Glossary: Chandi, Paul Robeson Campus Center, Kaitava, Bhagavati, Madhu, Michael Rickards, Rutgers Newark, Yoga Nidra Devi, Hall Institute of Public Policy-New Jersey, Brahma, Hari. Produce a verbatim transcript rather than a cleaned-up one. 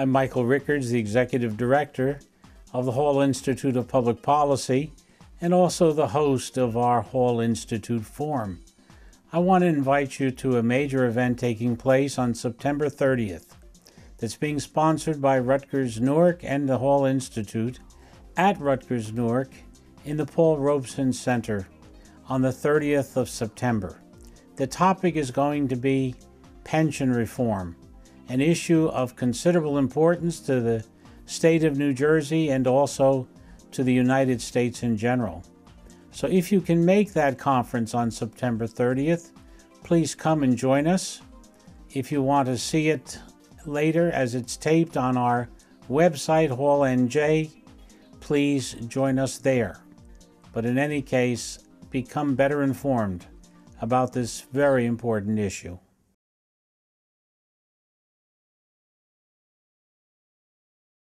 I'm Michael Rickards, the Executive Director of the Hall Institute of Public Policy and also the host of our Hall Institute Forum. I want to invite you to a major event taking place on September thirtieth that's being sponsored by Rutgers Newark and the Hall Institute at Rutgers Newark in the Paul Robeson Center on the thirtieth of September. The topic is going to be pension reform, an issue of considerable importance to the state of New Jersey and also to the United States in general. So if you can make that conference on September thirtieth, please come and join us. If you want to see it later as it's taped on our website, Hall N J, please join us there. But in any case, become better informed about this very important issue.